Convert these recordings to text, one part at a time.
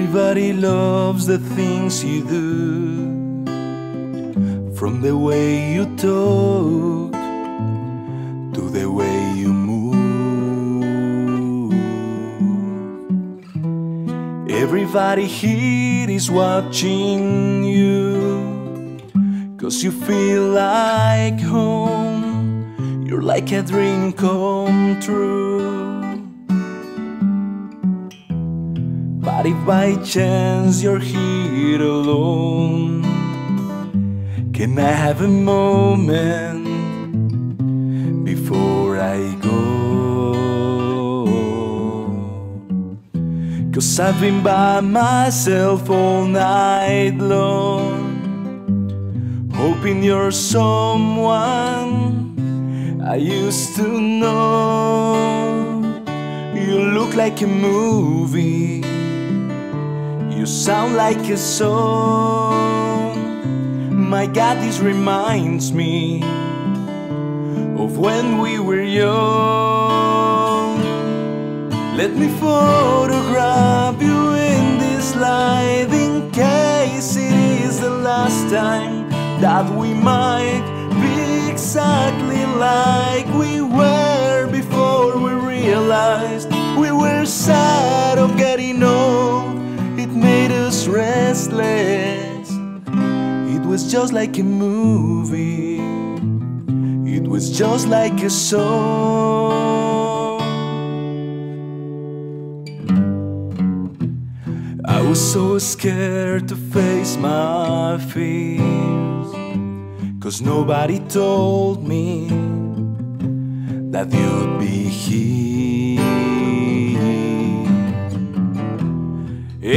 Everybody loves the things you do, from the way you talk to the way you move. Everybody here is watching you, 'cause you feel like home. You're like a dream come true. But if by chance you're here alone, can I have a moment before I go? 'Cause I've been by myself all night long, hoping you're someone I used to know. You look like a movie, you sound like a song. My God, this reminds me of when we were young. Let me photograph you in this light, in case it is the last time that we might be exactly like we were before we realized we were sad of getting old. Made us restless. It was just like a movie, it was just like a song. I was so scared to face my fears, 'cause nobody told me that you'd be here.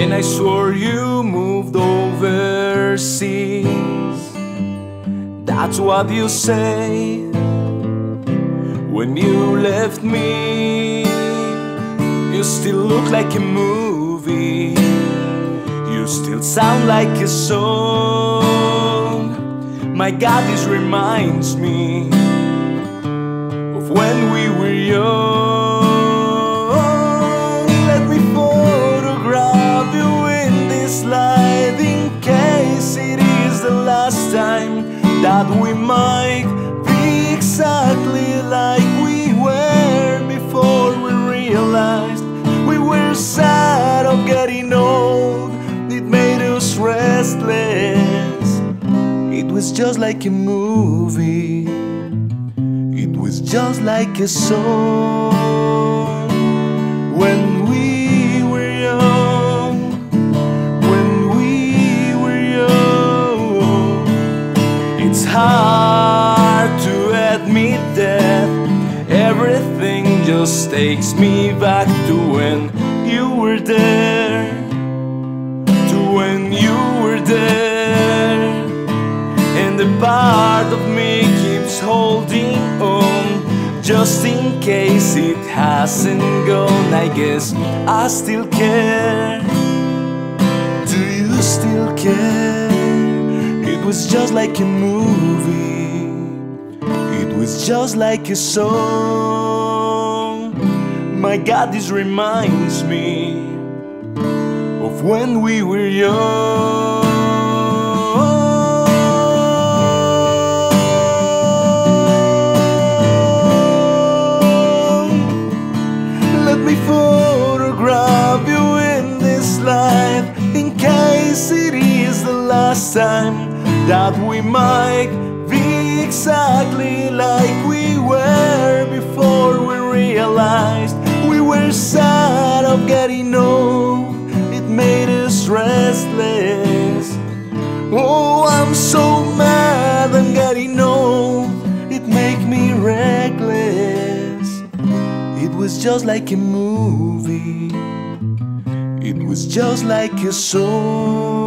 And I swore you moved overseas, that's what you say when you left me. You still look like a movie, you still sound like a song. My God, this reminds me of when we were young. In case it is the last time that we might be exactly like we were before we realized we were sad of getting old. It made us restless. It was just like a movie, it was just like a song. When we were young, it's hard to admit that everything just takes me back to when you were there, to when you were there. And the part of me keeps holding on, just in case it hasn't gone. I guess I still care. Do you still care? It was just like a movie, it was just like a song. My God, this reminds me of when we were young. Let me photograph you in this life, in case it is the last time that we might be exactly like we were before we realized we were sad of getting old. It made us restless. Oh, I'm so mad I'm getting old. It made me reckless. It was just like a movie, it was just like a song.